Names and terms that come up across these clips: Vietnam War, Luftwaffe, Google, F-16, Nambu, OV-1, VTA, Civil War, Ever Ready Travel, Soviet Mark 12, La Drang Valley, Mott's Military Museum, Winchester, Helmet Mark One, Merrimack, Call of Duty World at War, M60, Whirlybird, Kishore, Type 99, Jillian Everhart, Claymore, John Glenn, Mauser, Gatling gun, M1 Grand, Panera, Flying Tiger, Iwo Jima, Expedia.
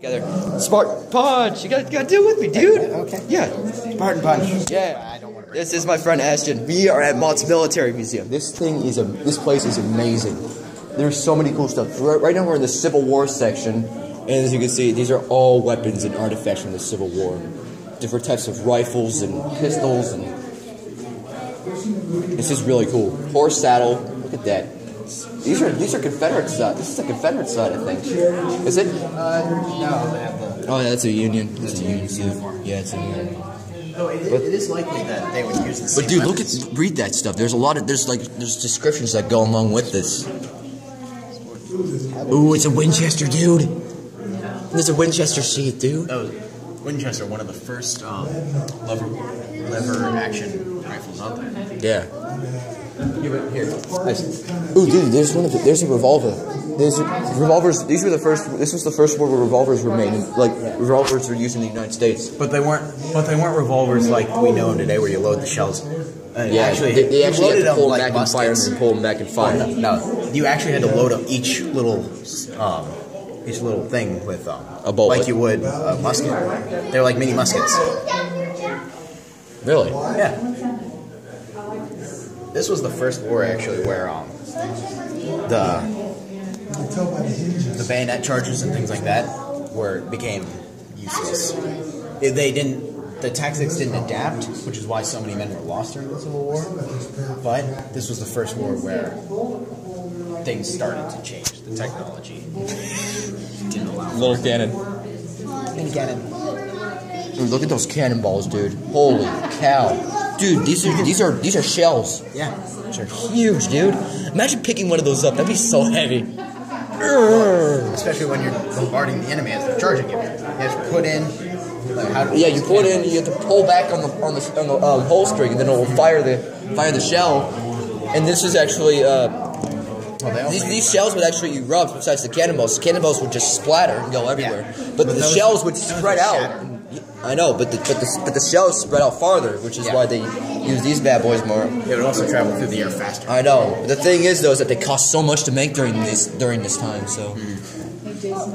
Together. Spartan Punch! You gotta deal with me, dude! Okay. Yeah. Spartan Punch. Yeah. I don't want to break. This is my friend Ashton. We are at Mott's Military Museum. This place is amazing. There's so many cool stuff. Right now we're in the Civil War section, and as you can see, these are all weapons and artifacts from the Civil War. Different types of rifles and pistols, and this is really cool. Horse saddle. Look at that. These are Confederate side. This is a Confederate side, I think. Is it? No. Oh yeah, that's a Union. That's a Union uniform. Yeah, it's a Union. No, it is likely that they would use this. But dude, weapons. Look at that stuff. There's a lot of there's descriptions that go along with this. Ooh, it's a Winchester, dude. There's a Winchester sheath, dude. Oh, Winchester, one of the first lever action rifles out there. Yeah. Here. Nice. Ooh, dude, there's a revolver. There's revolvers. These were the first. This was the first war where revolvers were made. Like revolvers were used in the United States. But they weren't revolvers like we know today, where you load the shells. Yeah, actually, they actually had to pull them back and fire and pull them back and fire. No, you actually had to load up each little thing with a bullet, like you would a musket. They're like mini muskets. Really? Yeah. This was the first war, actually, where the bayonet charges and things like that became useless. The tactics didn't adapt, which is why so many men were lost during the Civil War. But this was the first war where things started to change. The technology didn't allow. Little cannon. Mini cannon. Dude, look at those cannonballs, dude! Holy cow! Dude, these are shells. Yeah, these are huge, dude. Imagine picking one of those up. That'd be so heavy. Especially when you're bombarding the enemy as they're charging you. You have to put in. Like, you put in. You have to pull back on the holstering, and then it will fire the shell. And this is actually these shells would actually erupt. Besides the cannonballs, would just splatter and go everywhere. Yeah. But the shells would spread out. I know, but the shells spread out farther, which is why they use these bad boys more. They would also travel through the air faster. I know. But the thing is, though, is that they cost so much to make during this time, so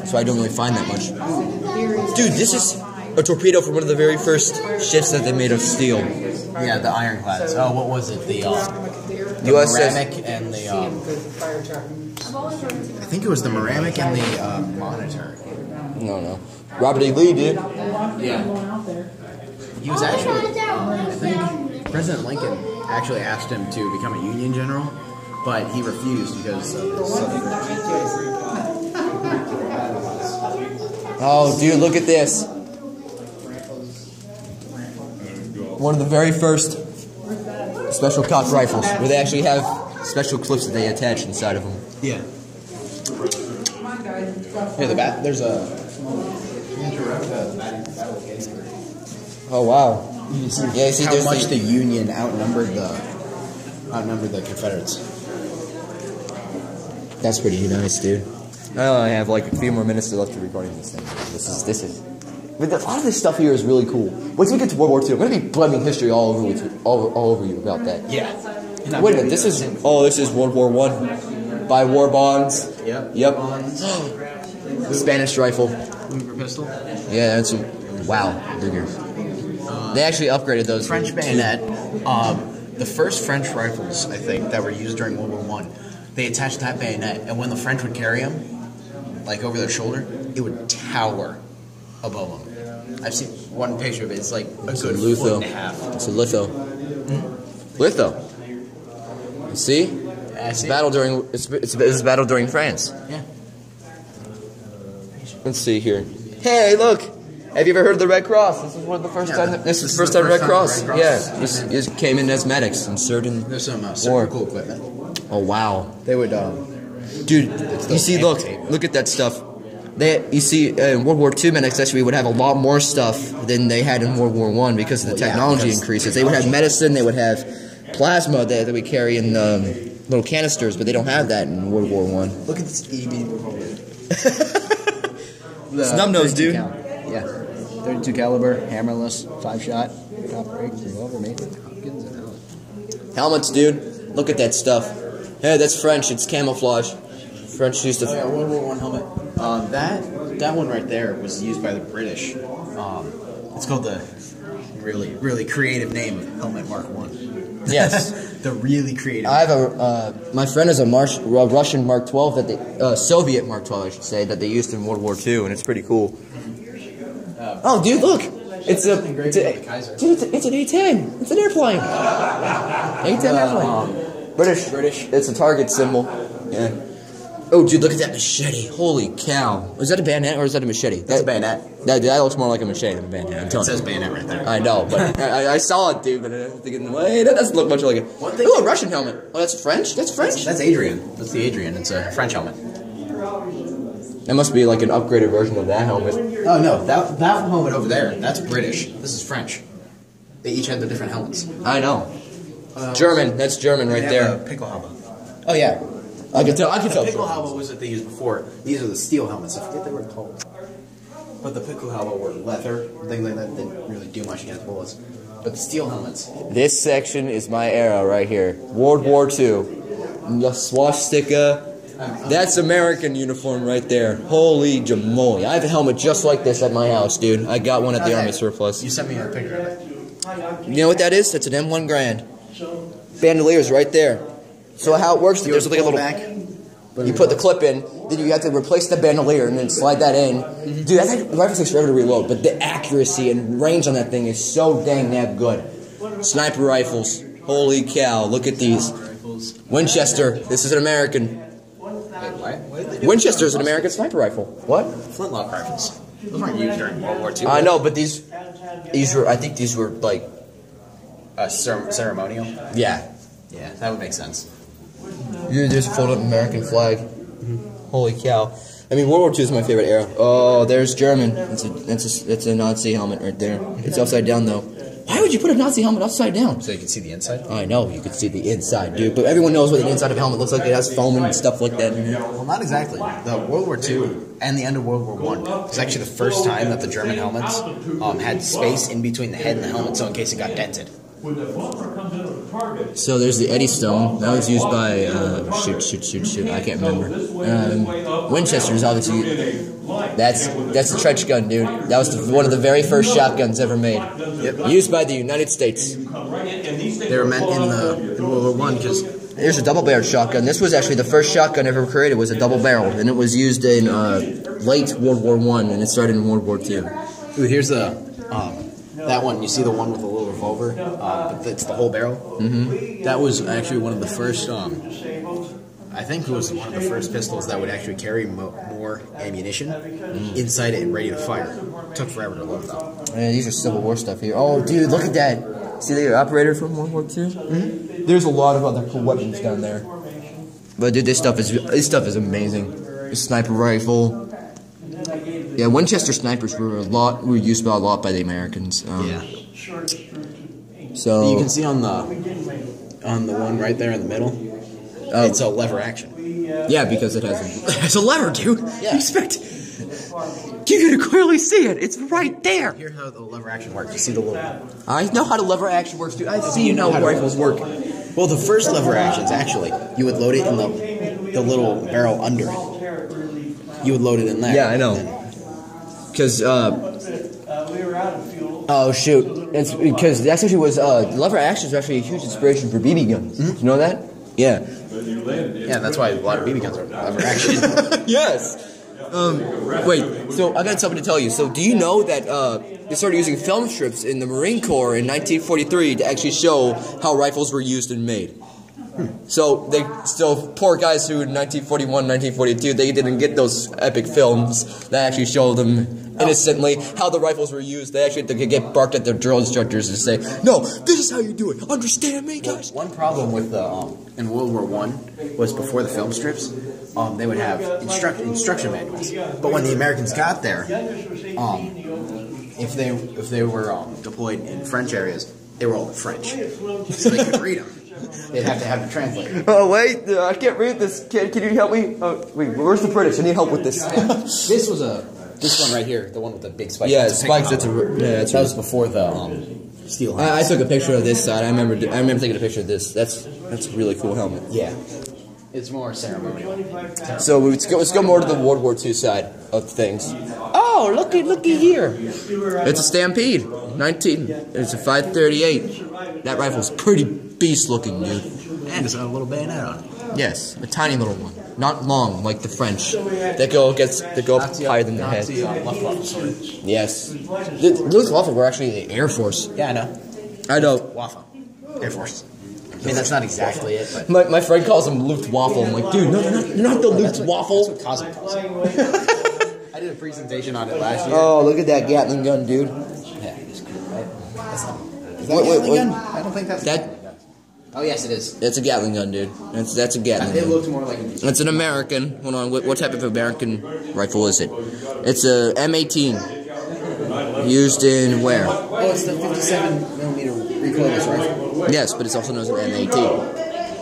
so I don't really find that much. Dude, this is a torpedo from one of the very first ships that they made of steel. Yeah, the ironclads. Oh, what was it? The Merrimack and the I think it was the Merrimack and the Monitor. No. Robert E. Lee, dude. Yeah. He was actually, I think, President Lincoln actually asked him to become a Union general, but he refused because of his Southern. Oh, dude, look at this. One of the very first special cocked rifles, where they actually have special clips that they attach inside of them. Yeah. Here, the bat. There's a. Oh wow! Yeah, see how much the Union outnumbered the Confederates. That's pretty nice, dude. I only have like a few more minutes left to recording this thing. This is. But a lot of this stuff here is really cool. Once we get to World War II, I'm gonna be blending history all over you about that. Yeah. Wait a minute. This is World War I. By war bonds. Yep. The Spanish rifle. Pistol? Yeah, that's bigger. They actually upgraded those. French bayonet. The first French rifles, I think, that were used during World War I, they attached that bayonet, and when the French would carry them, like over their shoulder, it would tower above them. I've seen one picture of it. It's like a good litho. Foot and a half. It's a litho. Mm-hmm. Litho. You see? I see. It's a battle during France. Yeah. Let's see here. Hey, look! Have you ever heard of the Red Cross? This is one of the first time. This is the first time Red Cross. Yeah, this came in as medics and served in. There's some surgical equipment. Oh wow! They would. Dude, you see, look at that stuff. In World War II, medics actually would have a lot more stuff than they had in World War I because of the technology increases. They would have medicine. They would have plasma that we carry in little canisters, but they don't have that in World War I. Look at this EB. It's Numbnose, dude. Yeah. 32 caliber, hammerless, 5-shot, top break, revolver, made with helmet. Helmets, dude. Look at that stuff. Hey, that's French. It's camouflage. French used to. Oh yeah, World War I helmet. That that one right there was used by the British. It's called the really, really creative name of Helmet Mark One. Yes. The really creative. I have a my friend has a Russian Mark 12 that they Soviet Mark 12, I should say, that they used in World War II, and it's pretty cool. Oh, dude, look. It's an A-10. It's an airplane. A-10 airplane. British. It's a target symbol. Yeah. Oh, dude, look at that machete. Holy cow. Is that a bayonet or is that a machete? That's a bayonet. That looks more like a machete than a bayonet. I'm telling you. It says bayonet right there. I know, but I saw it, dude, but I was thinking, wait, that doesn't look much like it. Ooh, a Russian helmet. Oh, that's French? That's French? That's Adrian. That's the Adrian. It's a French helmet. That must be like an upgraded version of that helmet. Oh, no. That helmet over there, that's British. This is French. They each had the different helmets. I know. German. That's German right there. Pickelhaube. Oh, yeah. I can tell. I can tell. The pickelhaube was what they used before. These are the steel helmets. I forget they were called. But the pickelhaube were leather, things like that. Didn't really do much against bullets. But the steel helmets. This section is my era right here. World War II. The swastika. That's American uniform right there. Holy jamoli. I have a helmet just like this at my house, dude. I got one at the Army surplus. You sent me a picture of it. You know what that is? That's an M1 Grand. Bandolier's right there. So how it works, there's like a little back. You put the clip in, then you have to replace the bandolier and then slide that in. Dude, that rifle takes forever to reload, but the accuracy and range on that thing is so dang that good. Sniper rifles. Holy cow, look at these. Winchester. This is an American. Winchester is an American sniper rifle. What? Flintlock rifles. Those weren't used during World War II. I know, but these were, I think these were like... ceremonial? Yeah. Yeah, that would make sense. You just fold up American flag. Mm-hmm. Holy cow. I mean, World War II is my favorite era. Oh, there's German. It's a Nazi helmet right there. It's upside down, though. Why would you put a Nazi helmet upside down? So you can see the inside? I know, you can see the inside, dude. But everyone knows what the inside of a helmet looks like. It has foam and stuff like that. Well, not exactly. The World War II and the end of World War I was actually the first time that the German helmets had space in between the head and the helmet, so in case it got dented. So there's the Eddystone. That was used by, shoot, I can't remember. Winchester's, obviously. That's a trench gun, dude. That was one of the very first shotguns ever made. Yep. Used by the United States. They were meant in World War I because... Here's a double-barreled shotgun. This was actually the first shotgun ever created, was a double-barreled, and it was used in late World War I, and it started in World War II. Ooh, here's that one. You see the one with the little revolver? But it's the whole barrel? Mm-hmm. That was actually one of the first... I think it was one of the first pistols that would actually carry more ammunition inside it and ready to fire. It took forever to load though. Yeah, these are Civil War stuff here. Oh, dude, look at that. See the operator from World War II? Mm-hmm. There's a lot of other cool weapons down there. But dude, this stuff is amazing. The sniper rifle. Yeah, Winchester snipers were used by a lot by the Americans. Yeah. So you can see on the one right there in the middle. It's a lever action. Yeah, because it's a lever, dude. Yeah. You can clearly see it. It's right there. Here's how the lever action works. You see the little... I know how the lever action works, dude. I see you know how rifles work. Well, the first lever actions, actually, you would load it in the little barrel under it. You would load it in there. Yeah, I know. Because, we were out of fuel. Oh, shoot. It's because that actually was... lever actions were actually a huge inspiration for BB guns. Mm-hmm. You know that? Yeah. Yeah, that's why a lot of BB guns are lever action. Yes! Wait, so I got something to tell you. So do you know that they started using film strips in the Marine Corps in 1943 to actually show how rifles were used and made? Hmm. So poor guys who in 1941, 1942, they didn't get those epic films that actually showed them... innocently, how the rifles were used. They actually could get barked at their drill instructors and say, "No, this is how you do it. Understand me, guys?" One problem with the in World War I was before the film strips, they would have instruction manuals. But when the Americans got there, if they were deployed in French areas, they were all in French, so they could read them. They'd have to have a translator. Oh, wait, I can't read this. Can you help me? Oh, wait, where's the British? I need help with this. This was a. This one right here, the one with the big spikes. Yeah, spikes. That was before the steel helmet. I took a picture of this side. I remember taking a picture of this. That's a really cool helmet. Yeah. It's more ceremonial. So let's go more to the World War II side of things. Oh, looky here! It's a Stampede, 19. It's a 5.38. That rifle's pretty beast looking, dude. And it's got a little bayonet on it. Yes, a tiny little one, not long like the French. They go up higher than their head. Yes, the Luftwaffe were actually the Air Force. Yeah, I know. I know. Luftwaffe, Air Force. I mean, that's not exactly it, but... My friend calls them Luftwaffe. I'm like, dude, no, you're not the Luftwaffe. That's what Cosmo calls them. I did a presentation on it last year. Oh, look at that Gatling gun, dude. Yeah, it is cool, right? That's not... Is that a Gatling gun? I don't think that's a Gatling gun. Oh, yes, it is. It's a Gatling gun, dude. That's a Gatling gun. It looked more like an... It's an American. Hold on, what type of American rifle is it? It's a M18. Used in where? Oh, it's the 57mm recoilless rifle. Yes, but it's also known as an M18.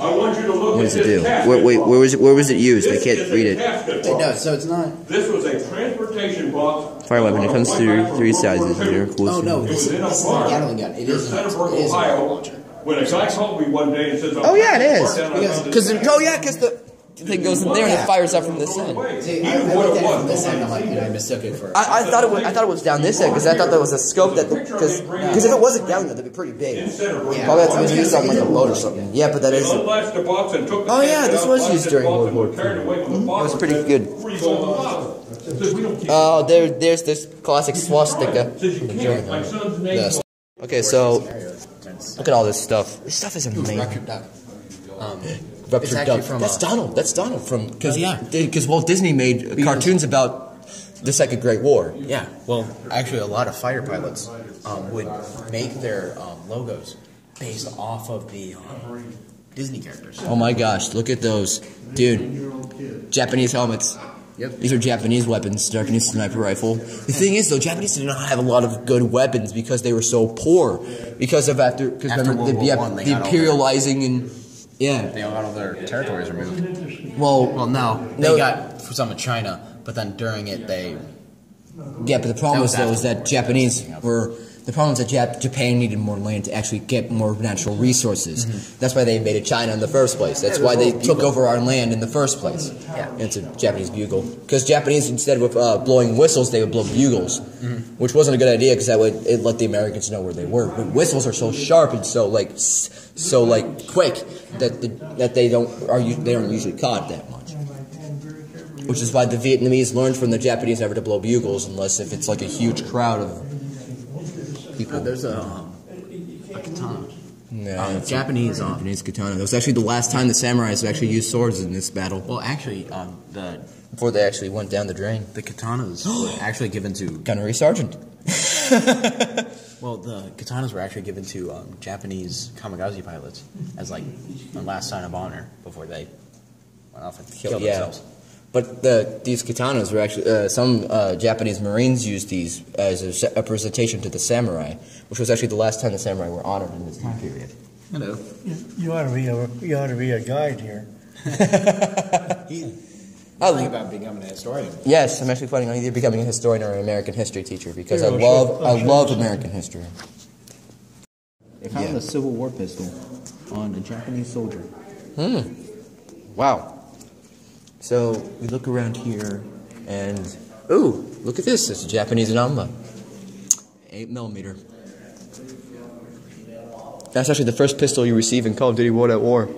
What does it do? Where was it used? I can't read it. No, so it's not. This was a transportation box. Fire weapon. It comes through three sizes. Oh no, this is not a Gatling gun. It is a launcher. When a guy called me one day and says, "Oh yeah, it is," because the thing goes in there and it fires out from this end. See, I looked at it from this end, and I mistook it for. I thought it was down this end because I thought that was a scope that because if it wasn't down there, that'd be pretty big. Yeah, probably had to be used on like a boat or something. Yeah, but that is. Oh yeah, this was used during World War II. It was pretty good. Oh, there's this classic swastika. Yes. Okay, so look at all this stuff. This stuff is amazing. That's Donald. That's Donald from because Walt Disney made cartoons about the Second Great War. Yeah, well, actually, a lot of fighter pilots would make their logos based off of the Disney characters. Oh my gosh, look at those, dude! Japanese helmets. Yep. These are Japanese weapons, Japanese sniper rifle. The thing is, though, Japanese did not have a lot of good weapons because they were so poor. Because of after World War I, the imperializing and. Yeah, they got all their territories removed. Well, no, they got some of China, but then during it they. Yeah, but the problem was though is that Japanese were the problem is that Japan needed more land to actually get more natural resources. Mm-hmm. That's why they invaded China in the first place. That's why they took over our land in the first place. Yeah, it's a Japanese bugle because Japanese instead of blowing whistles, they would blow bugles, mm-hmm. which wasn't a good idea because that would it let the Americans know where they were. But whistles are so sharp and so quick that they aren't usually caught that much, which is why the Vietnamese learned from the Japanese never to blow bugles unless if it's like a huge crowd of people. There's a katana. Yeah, Japanese katana. That was actually the last time the samurais actually used swords in this battle. Well, actually, before they actually went down the drain, the katanas were actually given to gunnery sergeant. Well, the katanas were actually given to Japanese kamikaze pilots as, like, the last sign of honor before they went off and killed themselves. But these katanas were actually, some Japanese Marines used these as a representation to the samurai, which was actually the last time the samurai were honored in this time period. Hello. You ought to be a guide here. I think about becoming a historian. Yes, I'm actually planning on either becoming a historian or an American history teacher because I love American history. They found a Civil War pistol on a Japanese soldier. Hmm. Wow. So we look around here, and ooh, look at this. It's a Japanese Nambu, 8mm. That's actually the first pistol you receive in Call of Duty World at War.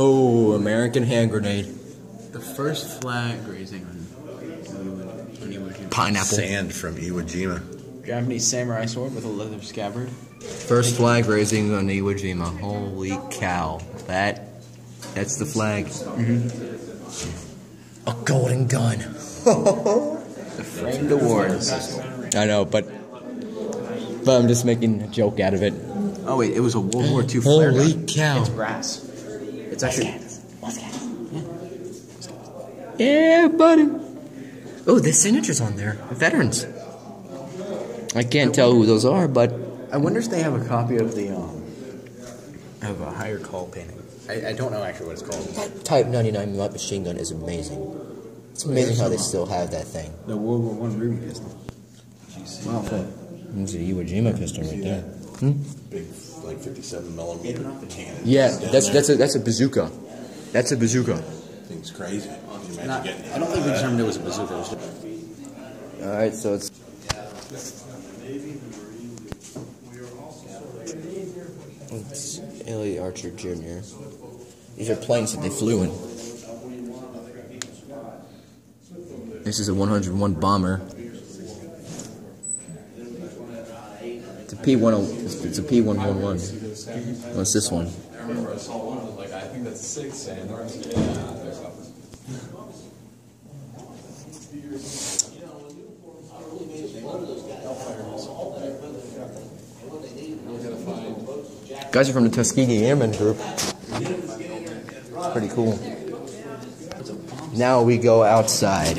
Oh, American hand grenade. The first flag raising on Iwo Jima. Pineapple. Sand from Iwo Jima. Japanese samurai sword with a leather scabbard. First flag raising on Iwo Jima. Holy cow. That's the flag. Mm-hmm. A golden gun. The framed awards. I know, but I'm just making a joke out of it. Oh wait, it was a World War II flare gun. Holy cow. It's brass. It's actually... Yeah, buddy. Oh, there's signatures on there. Veterans. I can't tell who those are, but... I wonder if they have a copy of the... of a higher call painting. I don't know actually what it's called. That Type 99 light machine gun is amazing. It's amazing how they still have that thing. The World War I Ruby pistol. Wow. It's an Iwo Jima pistol right there. Big, like 57mm cannon. Yeah, that's a bazooka. That's a bazooka. Thing's crazy. I don't think we determined it was a bazooka. All right, so it's. It's Elliot Archer Jr. These are planes that they flew in. This is a 101 bomber. It's a P-10. It's a P-111. What's this one? I remember I saw one. I was like, I think that's 6, and the rest of it. Guys are from the Tuskegee Airmen group. It's pretty cool. Now we go outside.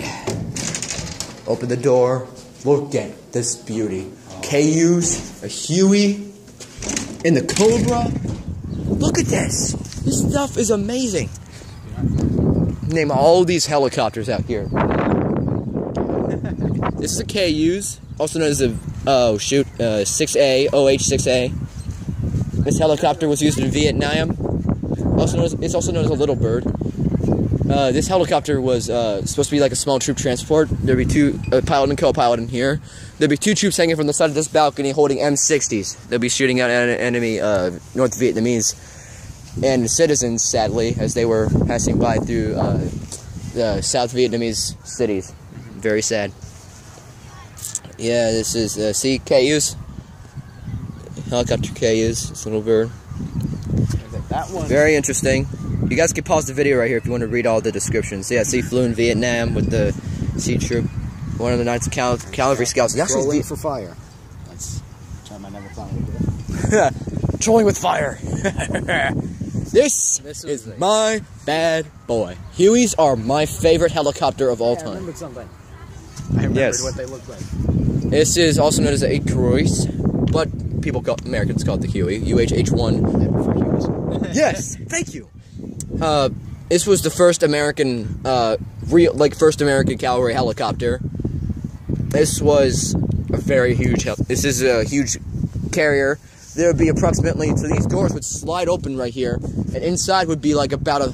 Open the door. Look at this beauty. KUs, a Huey, and the Cobra. Look at this. This stuff is amazing. Name all these helicopters out here. This is the KUs, also known as the 6A, OH-6A. This helicopter was used in Vietnam. Also known as, it's also known as a little bird. This helicopter was supposed to be like a small troop transport. There'd be two, a pilot and co-pilot in here. There'd be two troops hanging from the side of this balcony holding M60s. They'd be shooting at an enemy North Vietnamese and citizens, sadly, as they were passing by through the South Vietnamese cities. Very sad. Yeah, this is CKUs. Helicopter KUs, this little bird. That one. Very interesting. You guys can pause the video right here if you want to read all the descriptions. So yeah, C flew in Vietnam with the C Troop, one of the Knights of Cavalry Scouts. Trolling for fire. That's a term I never thought I would do. Trolling with fire. This is my bad boy. Hueys are my favorite helicopter of all time. I remembered something. I remembered what they looked like. This is also known as a Kreuz, but people call Americans call it the Huey, UHH-1. Yes, thank you. This was the first American, first American cavalry helicopter. This was a very huge. This is a huge carrier. There would be approximately, so these doors would slide open right here, and inside would be like about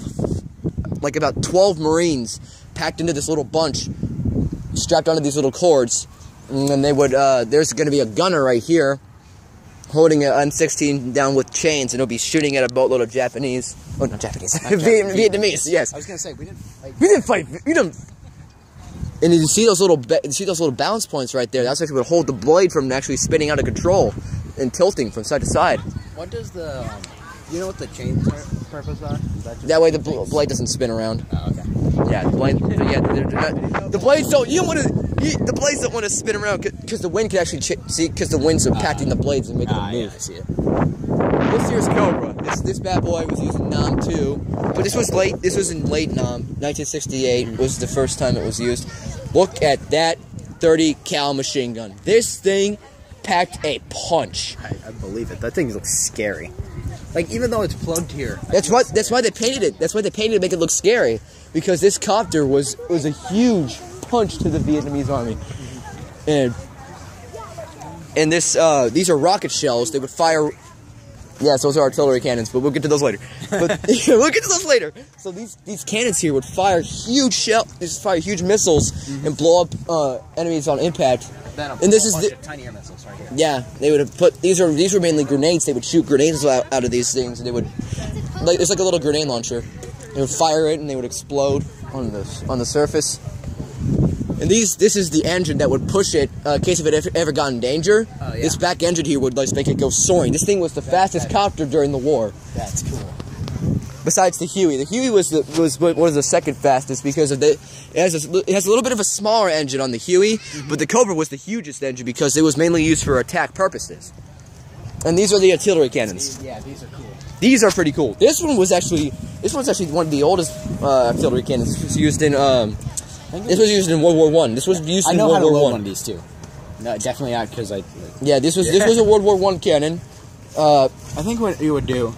12 Marines packed into this little bunch, strapped onto these little cords, and then they would. There's going to be a gunner right here, holding an M16 down with chains, and it'll be shooting at a boatload of Japanese. Oh, not Japanese. Vietnamese. Yes. I was gonna say we didn't fight. We didn't fight. We didn't. And you see those little balance points right there. That's actually what hold the blade from actually spinning out of control and tilting from side to side. What does the? You know what the chain purpose are? That way the blade doesn't spin around. Oh, okay. Yeah, the blade. Yeah, the blades don't. You don't want to. The blades don't want to spin around because the wind can actually because the winds are impacting the blades and making them move. Yeah, I see it. This here's Cobra. This bad boy was used in Nam too, but this was late. This was in late Nam. 1968 was the first time it was used. Look at that 30 cal machine gun. This thing packed a punch. I believe it. That thing looks scary. Like even though it's plugged here. That's why they painted it. That's why they painted it to make it look scary, because this copter was a huge punch to the Vietnamese army, and this these are rocket shells. They would fire. Yes, those are artillery cannons, but we'll get to those later. But we'll get to those later. So these cannons here would fire huge huge missiles and blow up enemies on impact. And this is the tinier missiles right here. Yeah, they would have put these were mainly grenades. They would shoot grenades out of these things, and they would it's like a little grenade launcher. They would fire it, and they would explode on the surface. And this is the engine that would push it in case if it ever got in danger. Oh, yeah. This back engine here would make it go soaring. This thing was the fastest copter during the war. That's cool. Besides the Huey, was the second fastest because of it has a little bit of a smaller engine on the Huey, but the Cobra was the hugest engine because it was mainly used for attack purposes. And these are the artillery cannons. Yeah, these are cool. These are pretty cool. This one's actually one of the oldest artillery cannons. It's used in This was used in World War I. This was used in World War I. I know how to load one of these too. No, definitely not because I. Yeah, this was a World War I cannon. I think what you would do.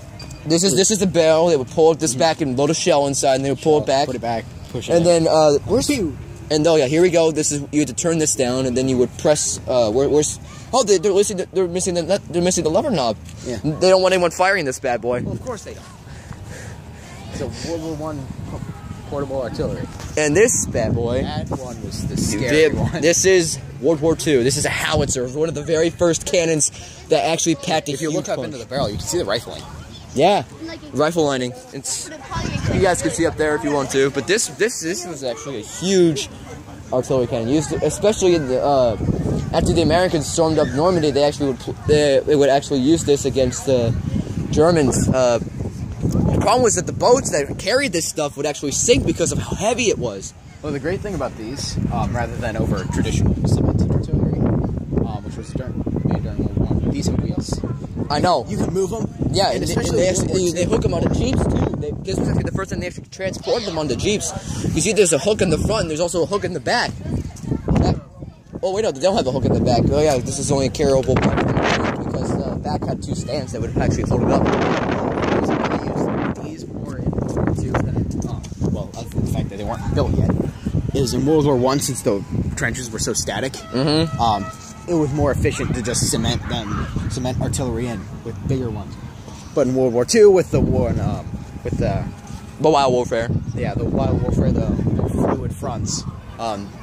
This is the barrel. They would pull this back and load a shell inside, and they would pull it back. Put it back. Push it. And then where's you? And oh yeah, here we go. This is you had to turn this down, and then you would press. Where's Oh, they're missing the lever knob. Yeah. They don't want anyone firing this bad boy. Well, of course they don't. It's a World War I portable artillery. And this bad boy. That one was the scary one. This is World War II. This is a howitzer, one of the very first cannons that actually packed a huge punch. If you look up into the barrel, you can see the rifling. Yeah, rifle lining. It's, you guys can see up there if you want to. But this was actually a huge artillery cannon used, especially in the, after the Americans stormed up Normandy. They actually would actually use this against the Germans. The problem was that the boats that carried this stuff would actually sink because of how heavy it was. Well, the great thing about these, rather than over traditional cement artillery, which was made during World War I, these have wheels. I know. You can move them. Yeah, and especially they hook them onto jeeps too. This was actually the first time they actually transported them onto jeeps. You see, there's a hook in the front, and there's also a hook in the back. Oh wait, no, they don't have a hook in the back. Oh yeah, this is only a carryable part because the back had two stands that would actually hold it up. These were well, other than the fact that they weren't built yet, is in World War I, since the trenches were so static. Mm-hmm. It was more efficient to just cement artillery in with bigger ones. But in World War II, with the war, with the Wild Warfare, yeah, the Wild Warfare, the fluid fronts,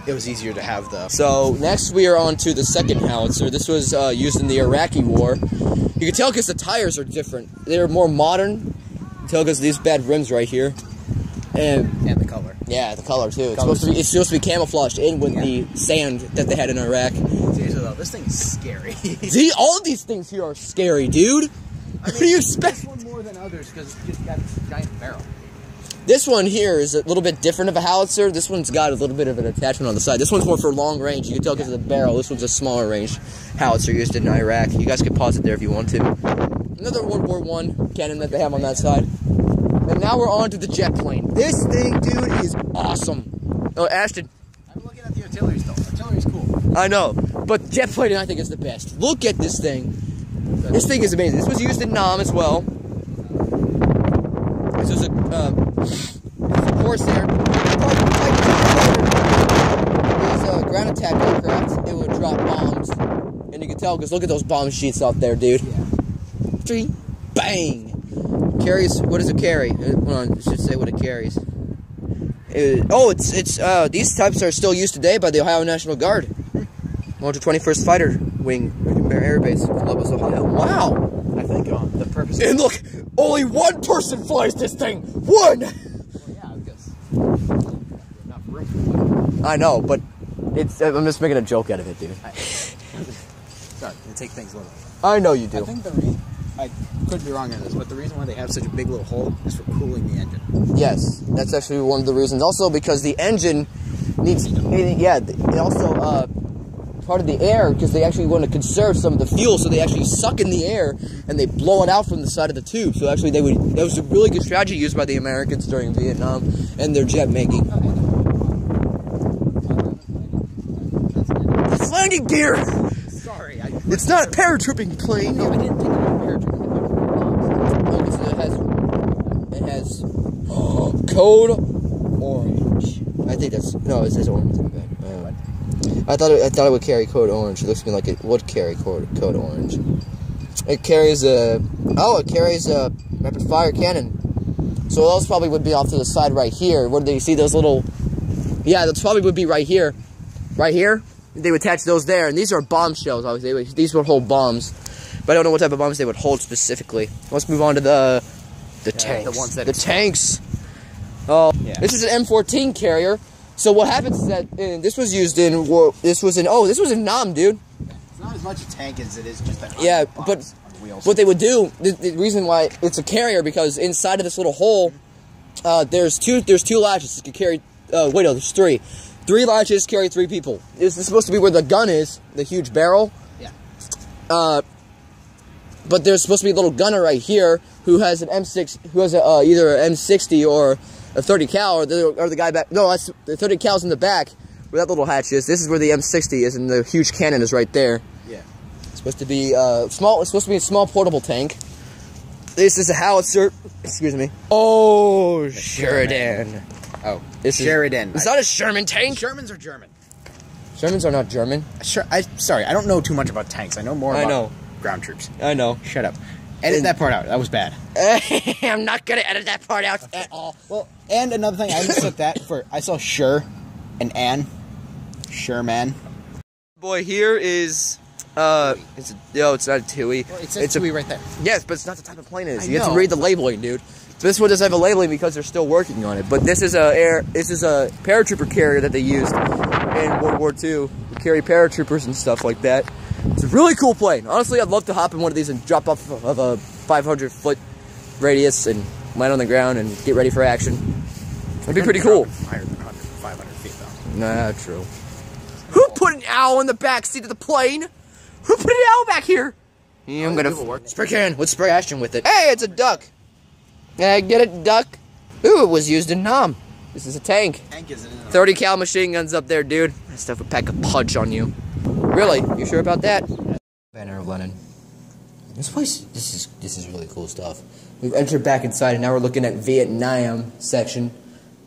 it was easier to have the. So next we are on to the second howitzer. This was used in the Iraqi War. You can tell because the tires are different; they're more modern. You can tell because of these bad rims right here, and the color. Yeah, the color too. It's supposed to be camouflaged in with the sand that they had in Iraq. This thing is scary. See, all these things here are scary, dude. I mean, what do you expect? This one more than others because it's just got this giant barrel. This one here is a little bit different of a howitzer. This one's got a little bit of an attachment on the side. This one's more for long range. You can tell because of the barrel. This one's a smaller range howitzer used in Iraq. You guys can pause it there if you want to. Another World War I cannon that they have on that side. And now we're on to the jet plane. This thing, dude, is awesome. Oh, Ashton. I'm looking at the artillery though. Artillery's cool. I know. But jet plane, I think, is the best. Look at this thing. This thing is amazing. This was used in Nam as well. This was a Corsair. It was a ground attack aircraft. It would drop bombs. And you can tell, because look at those bomb sheets out there, dude. Yeah. Three. Bang. Carries, what does it carry? Hold on, it should say what it carries. These types are still used today by the Ohio National Guard. 121st Fighter Wing, Bear Air Base, Columbus, Ohio. Wow! I think the purpose. And look, only one person flies this thing. One. Well, yeah, I guess. Not room. I know, but it's. I'm just making a joke out of it, dude. Sorry, I take things literally. I know you do. I think the reason I could be wrong on this, but the reason why they have such a big little hole is for cooling the engine. Yes, that's actually one of the reasons. Also, because the engine needs. Yeah, it also. Part of the air because they actually want to conserve some of the fuel, so they actually suck in the air and they blow it out from the side of the tube. So actually, that was a really good strategy used by the Americans during Vietnam and their jet making. It's landing gear. Sorry, it's not a paratrooping plane. No, I didn't think it was paratrooping. It has code orange. I think that's no, it says orange. I thought it would carry code orange. It looks to me like it would carry code orange. It carries a rapid fire cannon. So those probably would be off to the side right here. Where do you see those little? Yeah, those probably would be right here. Right here, they would attach those there. And these are bombshells. Obviously, these would hold bombs, but I don't know what type of bombs they would hold specifically. Let's move on to the tanks. The ones that tanks. Oh, yeah. This is an M14 carrier. So what happens is that this was in Nam, dude. It's not as much a tank as it is just a box on wheels. What they would do, the reason why it's a carrier, because inside of this little hole, there's two latches that could carry. Wait, no, there's three. Three latches carry three people. This is supposed to be where the gun is, the huge barrel. Yeah. But there's supposed to be a little gunner right here who has an M6, who has either an M60 or. A 30 cal, or the guy back. No, that's the 30 cal's in the back, where that little hatch is. This is where the M60 is, and the huge cannon is right there. Yeah, it's supposed to be small. It's supposed to be a small portable tank. This is a howitzer. Excuse me. Oh, Sheridan. Oh, Sheridan. It's not a Sherman tank. Shermans are German. Germans are not German. Sure. Sorry, I don't know too much about tanks. I know more about ground troops. I know. Shut up. Edit that part out. That was bad. I'm not going to edit that part out at all. Well, and another thing, I didn't set that for... I saw sure and an. Sure, man. Boy, here is... it's not a TUI. Well, it says it's TUI right there. Yes, but it's not the type of plane it is. You have to read the labeling, dude. So this one doesn't have a labeling because they're still working on it. But this is a paratrooper carrier that they used in World War II to carry paratroopers and stuff like that. It's a really cool plane. Honestly, I'd love to hop in one of these and drop off of a 500-foot radius and land on the ground and get ready for action. That'd be pretty cool. Higher than 500 feet, though. Nah, true. Who put an owl in the back seat of the plane? Who put an owl back here? Yeah, I'm gonna spray can. Let's spray Ashton with it. Hey, it's a duck. Get it, duck. Ooh, it was used in Nam. This is a tank. Tank isn't in 30 cal machine guns up there, dude. That stuff would pack a punch on you. Really? You sure about that? Banner of Lenin. This place, this is really cool stuff. We've entered back inside, and now we're looking at Vietnam section,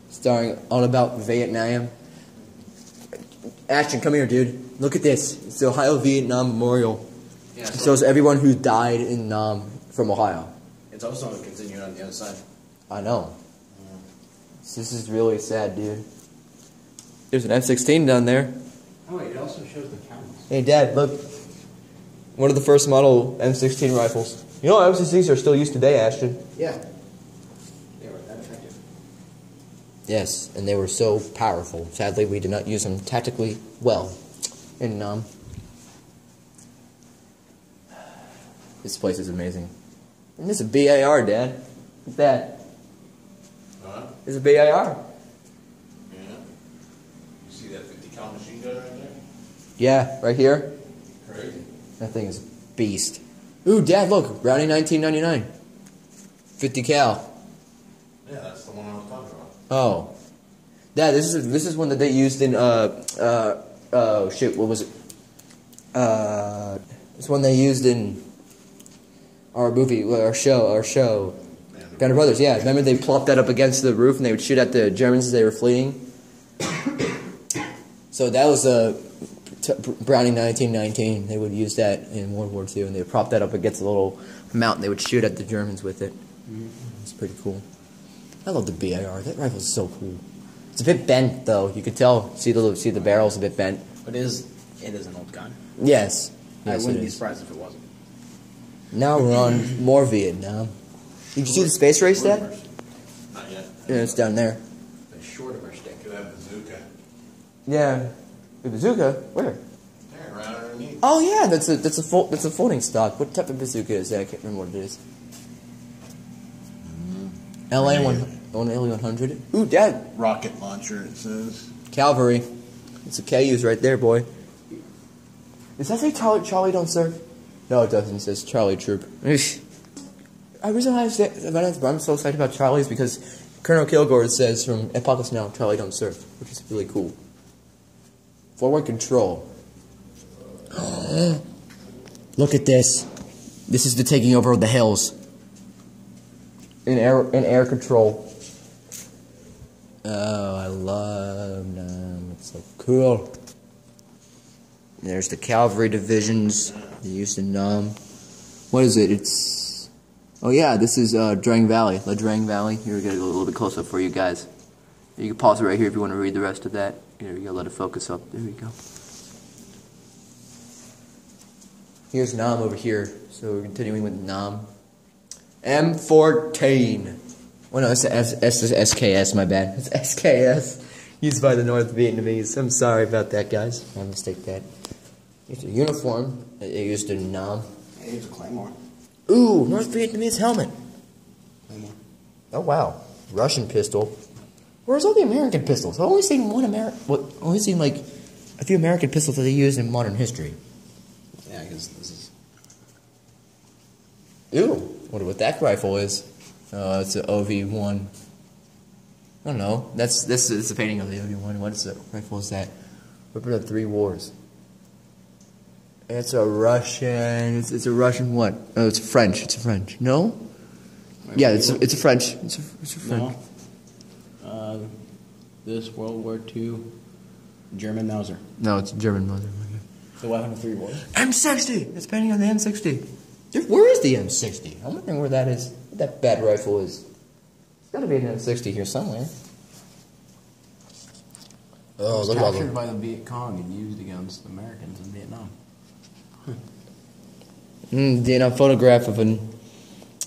starring all about Vietnam. Ashton, come here, dude. Look at this. It's the Ohio Vietnam Memorial. Yeah, it shows everyone who died in Nam from Ohio. It's also continuing on the other side. I know. Yeah. This is really sad, dude. There's an M16 down there. Oh, it also shows the counts. Hey, Dad, look. One of the first model M16 rifles. You know M16s are still used today, Ashton? Yeah. They were that effective. Yes, and they were so powerful. Sadly, we did not use them tactically well in Nam. This place is amazing. And this is a BAR, Dad. Look at that. Huh? It's a BAR. Yeah. You see that 50 cal machine gun right there? Yeah, right here. Crazy. That thing is a beast. Ooh, Dad, look. Brownie 1999. 50 cal. Yeah, that's the one I was talking about. Oh. Dad, this is one that they used in, oh, shoot, what was it? This one they used in... our movie, our show, Band of Brothers, yeah. Remember they plopped that up against the roof and they would shoot at the Germans as they were fleeing? So that was Browning 1919. They would use that in World War II and they would prop that up against a little mountain. They would shoot at the Germans with it. It's pretty cool. I love the BAR. That rifle is so cool. It's a bit bent, though. You could tell, see the barrel's a bit bent. But it is an old gun. Yes. I wouldn't be surprised if it wasn't. Now we're on more Vietnam. Did you see the space race, Dad? Not yet. Yeah, it's down there. The Shortimer stick. You have bazooka. Yeah. The bazooka? Where? There, right underneath. Oh yeah, that's a folding stock. What type of bazooka is that? I can't remember what it is. LA 100. Ooh, Dad. Rocket launcher. It says. Cavalry. It's a KU's right there, boy. Does that say Charlie don't serve? No, it doesn't. It says Charlie Troop. I realize that I'm so excited about Charlie is because Colonel Kilgore says from Apocalypse Now, Charlie don't serve, which is really cool. Forward control. Look at this. This is the taking over of the hills. In air control. Oh, I love them. It's so cool. There's the cavalry divisions. They used in what is it? It's oh yeah, this is Drang Valley, La Drang Valley. Here we gotta go a little bit closer for you guys. You can pause it right here if you want to read the rest of that. Here we go. Let it focus up. There we go. Here's Nam over here. So we're continuing with Nam. M14. Oh no, it's SKS. My bad. It's SKS used by the North Vietnamese. I'm sorry about that, guys. I mistake that. It's a uniform that they used in Nam. They used a Claymore. Ooh, North Vietnamese helmet. Claymore. Oh, wow. Russian pistol. Where's all the American pistols? I've only seen like, a few American pistols that they used in modern history. Yeah, I guess this is... Ooh, wonder what that rifle is. Oh, it's an OV-1. I don't know. This is a painting of the OV-1. What is the rifle is that? Weapon of three wars. It's a Russian. It's a Russian what? Oh, it's French. It's a French. No. Wait, yeah, it's a French. It's a French. No. This World War II German Mauser. No, it's German Mauser. The weapon of three wars. M60! It's painting on the M60. Dude, where is the M60? I'm wondering where that is. That bad rifle is. It's gotta be an M60 here somewhere. Oh, look at all captured by the Viet Cong and used against Americans in Vietnam. Vietnam photograph of an.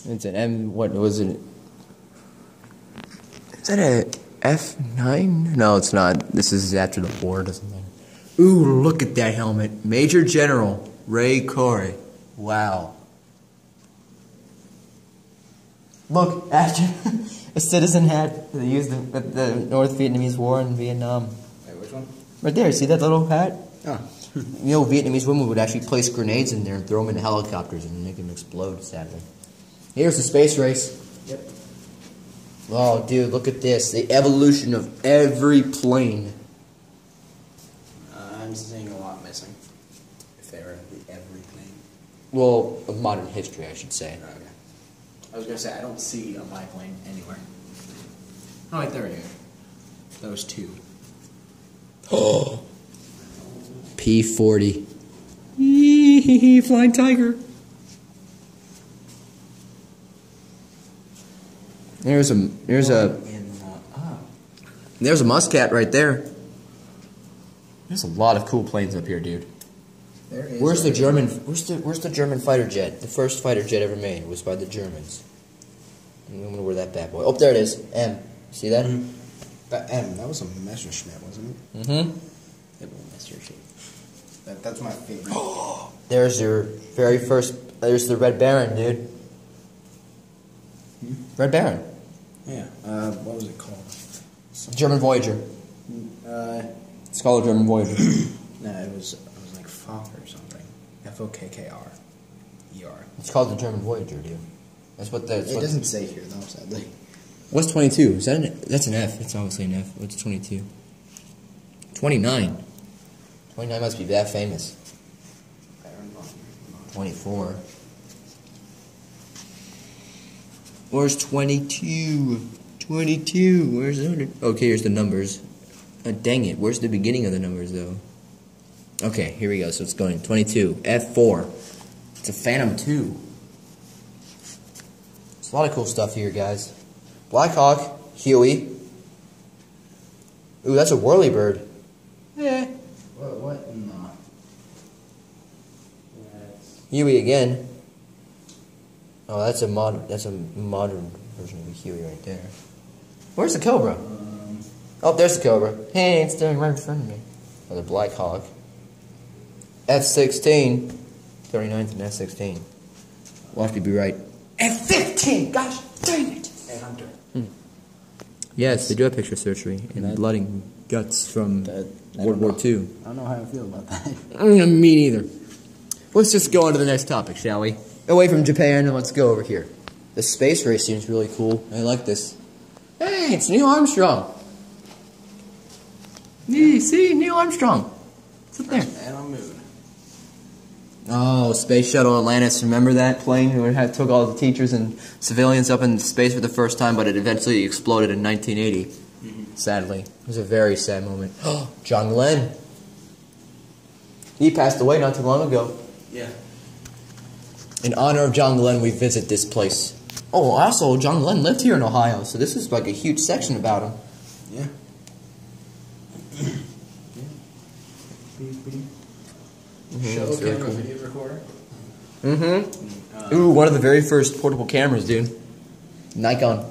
It's an M. What was it? Is that a F9? No, it's not. This is after the war, doesn't it? Ooh, look at that helmet. Major General Ray Corey. Wow. Look, after a citizen had used the North Vietnamese War in Vietnam. Wait, which one? Right there, see that little hat? Oh. You know, Vietnamese women would actually place grenades in there and throw them into helicopters and make them explode, sadly. Here's the space race. Yep. Oh, dude, look at this. The evolution of every plane. I'm seeing a lot missing. If they were everything. Well, of modern history, I should say. Okay. I was gonna say I don't see a biplane anywhere. Oh, wait, there we go. Those two. Oh. P-40. Yee-hee-hee, flying tiger. There's a Muscat right there. There's a lot of cool planes up here, dude. There is where's the German fighter jet? The first fighter jet ever made was by the Germans. I'm gonna wear that bad boy. Oh, there it is. M. See that? Mm-hmm. That M. That was a Messerschmitt, wasn't it? Mm-hmm. It was a Messerschmitt. That's my favorite. Oh, there's your very first. There's the Red Baron, dude. Hmm? Red Baron. Yeah. What was it called? Something. German Voyager. It's called a German Voyager. No, it was like Fock or something. F-O-K-K-R-E-R. It's called the German Voyager, dude. That's what that. It doesn't say here, though, sadly. What's 22? Is that an? That's an F. It's obviously an F. What's 22? 29. 29 must be that famous. 24. Where's 22? 22. Where's 100? Okay, here's the numbers. Oh, dang it, where's the beginning of the numbers, though? Okay, here we go, so it's going 22, F4. It's a Phantom 2. It's a lot of cool stuff here, guys. Black Hawk, Huey. Ooh, that's a whirlybird. Yeah. What in the... Huey again. Oh, that's a modern version of a Huey right there. Where's the Cobra? Oh, there's the Cobra. Hey, it's standing right in front of me. Oh, the Black Hawk. F-16. 39's an F-16. Watch me be right. F-15! Gosh dang it! Hey, Hunter. Hmm. Yes, they do have picture surgery and blooding guts from World War II. I don't know how I feel about that. Me neither. Let's just go on to the next topic, shall we? Away from Japan, and let's go over here. The space race seems really cool. I like this. Hey, it's Neil Armstrong. See, Neil Armstrong. It's up there. And on moon. Oh, Space Shuttle Atlantis. Remember that plane? It took all the teachers and civilians up in space for the first time, but it eventually exploded in 1980. Mm-hmm. Sadly. It was a very sad moment. Oh, John Glenn. He passed away not too long ago. Yeah. In honor of John Glenn, we visit this place. Oh, also, John Glenn lived here in Ohio, so this is like a huge section about him. Yeah. Show camera, cool. Video recorder. Mm-hmm. Ooh, one of the very first portable cameras, dude. Nikon.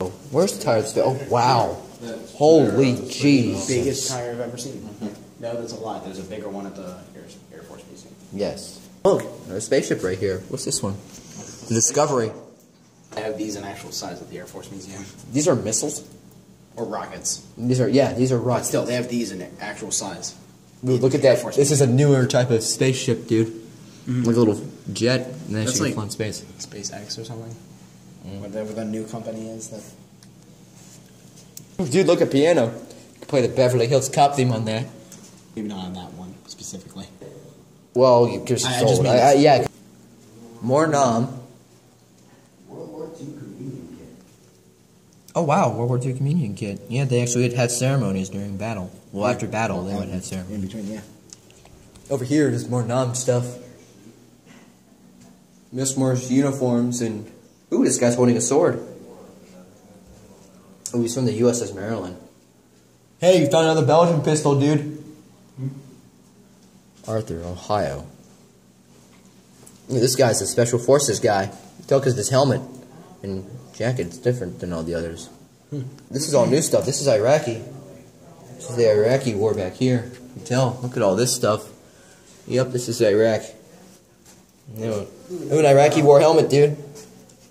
Oh, where's the tire? Oh, wow. Holy jeez. Biggest tire I've ever seen. Mm-hmm. No, that's a lot. There's a bigger one at the Air Force Museum. Yes. Look, there's a spaceship right here. What's this one? The Discovery. I have these in actual size at the Air Force Museum. These are missiles? Or rockets. These are rockets. But still, they have these in actual size. Dude, look at that. This is a newer type of spaceship, dude. Mm-hmm. Like a little jet, and then she can fly in space. SpaceX or something? Mm. Whatever the new company is. That... Dude, look at piano. You can play the Beverly Hills Cop theme on there. Maybe not on that one, specifically. Well, you just sold it. Yeah. More nom. World War II convenient kit. Oh wow, World War II communion kit. Yeah, they actually would have ceremonies during battle. Well, yeah. After battle, they would have ceremonies. In between, yeah. Over here, there's more nom stuff. Miss Moore's uniforms and... Ooh, this guy's holding a sword. Oh, he's from the USS Maryland. Hey, you found another Belgian pistol, dude. Hmm? Arthur, Ohio. Ooh, this guy's a special forces guy. You tell because this helmet and jacket's different than all the others. Hmm. This is all new stuff. This is Iraqi. This is the Iraqi war back here. You can tell. Look at all this stuff. Yep, this is Iraq. Ooh, an Iraqi war helmet, dude.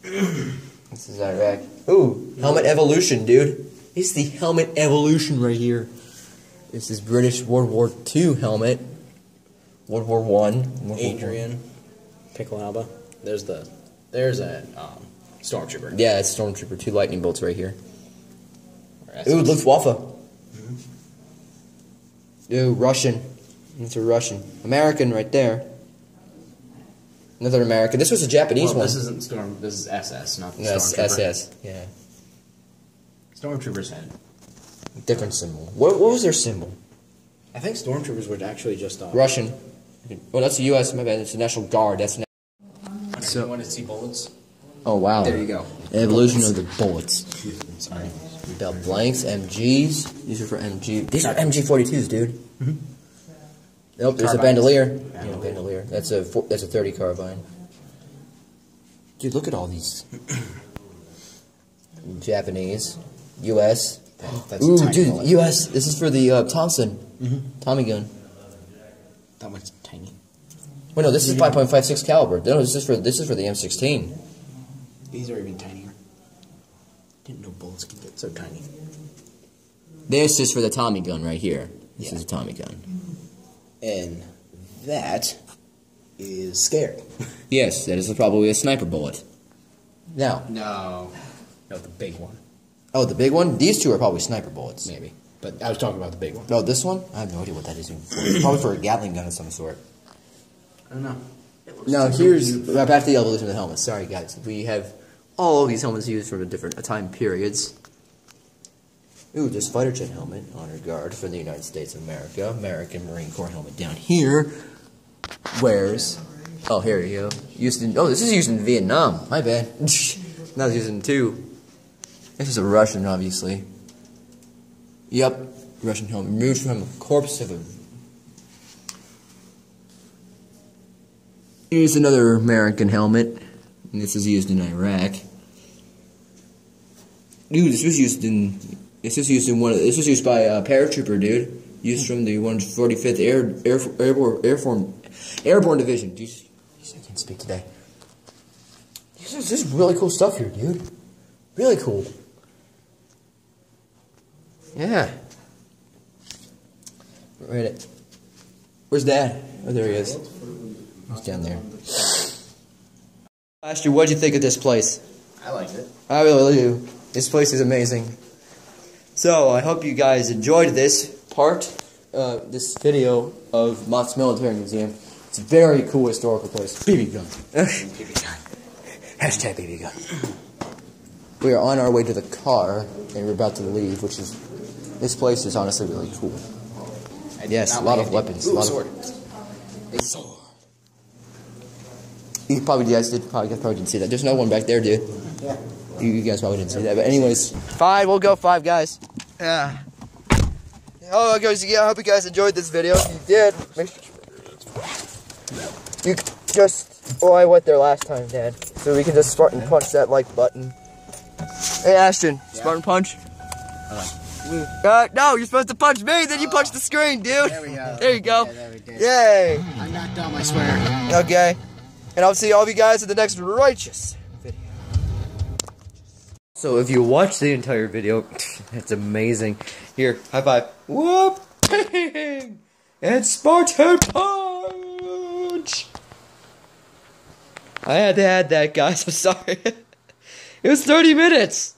This is Iraq. Ooh, helmet evolution, dude. It's the helmet evolution right here. This is British World War II helmet. World War One. Adrian. Pickelhaube. There's the... There's a stormtrooper. Yeah, it's stormtrooper. Two lightning bolts right here. Ooh, Luftwaffe. Ooh, Russian. It's a Russian. American right there. Another American. This was a Japanese one. This isn't Storm. This is SS, not the Stormtrooper. SS. Yeah. Stormtrooper's head. Different symbol. What was their symbol? I think Stormtroopers were actually just Russian. Well, that's the U.S. My bad. It's the National Guard. That's. So you want to see bullets? Oh wow! There you go. Evolution of the bullets. Sorry. We got blanks, MGs. These are for MG. These are MG-42s, dude. Mm-hmm. Nope, there's a bandolier. Yeah, bandolier. That's a 30 carbine. Dude, look at all these. Japanese, U.S. That's ooh, dude, bullet. U.S. This is for the Thompson, Tommy gun. That one's tiny. Wait, no, this is 5.56 caliber. No, this is for the M16. These are even tinier. Didn't know bullets could get so tiny. This is for the Tommy gun right here. This is a Tommy gun. And that is scary. Yes, that is probably a sniper bullet. Now. No. No, the big one. Oh, the big one? These two are probably sniper bullets. Maybe. But I was talking about the big one. No, this one? I have no idea what that is. It's probably for a Gatling gun of some sort. I don't know. Now, here's... Back to the evolution of the helmet. Sorry, guys. We have all of these helmets used from different time periods. Ooh, this fighter jet helmet, honor guard for the United States of America, American Marine Corps helmet down here. Where's? Oh, here you go. Used in, oh, this is used in Vietnam. My bad. Now it's used in two. This is a Russian, obviously. Yep, Russian helmet removed from the corpse of a. Here's another American helmet, and this is used in Iraq. Dude, this was used in. This is used in one. Of, this was used by a paratrooper, dude. Used from the 145th Airborne Division. Dude, I can't speak today. This is really cool stuff here, dude. Really cool. Yeah. Right. Where's Dad? Oh, there he is. He's down there. Last year, what'd you think of this place? I liked it. I really do. This place is amazing. So, I hope you guys enjoyed this part, this video of Mott's Military Museum. It's a very cool historical place. BB gun. BB gun. Hashtag BB gun. We are on our way to the car, and we're about to leave, which is... This place is honestly really cool. Yes, a lot of weapons. Ooh, a sword. You guys probably didn't see that. There's no one back there, dude. Yeah. You guys probably didn't see that, but anyways. Five, we'll go five, guys. Yeah. Oh, guys, yeah, I hope you guys enjoyed this video. If you did, make sure you just... Oh, I went there last time, Dad. So we can just Spartan punch that like button. Hey, Ashton, Spartan punch? No, you're supposed to punch me, then you punch the screen, dude. There we go. There you go. Yeah, there we go. Yay. I knocked out my swear. Okay. And I'll see all of you guys in the next righteous... So if you watch the entire video, it's amazing. Here, high five. Whoop! It's Spartan Punch! I had to add that, guys. I'm sorry. It was 30 minutes.